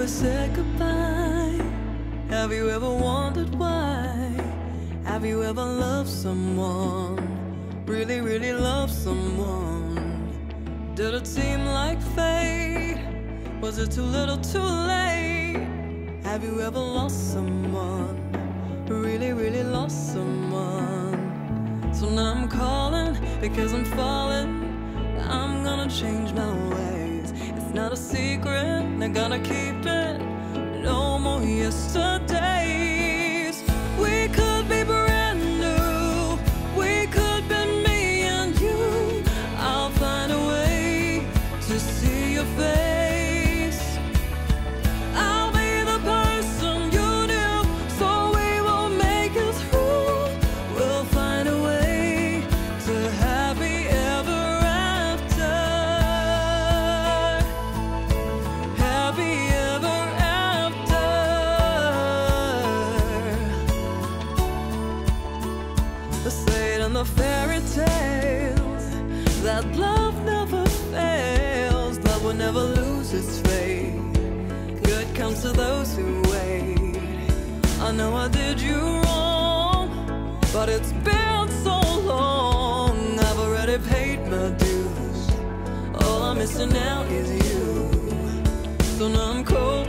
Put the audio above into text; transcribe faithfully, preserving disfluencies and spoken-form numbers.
ever said goodbye? Have you ever wondered why? Have you ever loved someone? Really, really loved someone? Did it seem like fate? Was it too little too late? Have you ever lost someone? Really, really lost someone? So now I'm calling because I'm falling. I'm gonna change my ways. It's not a secret, I gotta keep it. No more yesterdays. We could be brand new. We could be me and you. I'll find a way to see your face. I'll be the person you knew, so we will make it through. We'll find a way to happy ever after. Happy ever after. They say it in the fairy tales that love never fails, love will never lose its faith. Good comes to those who wait. I know I did you wrong, but it's been so long. I've already paid my dues. All I'm missing now is you. So now I'm cold.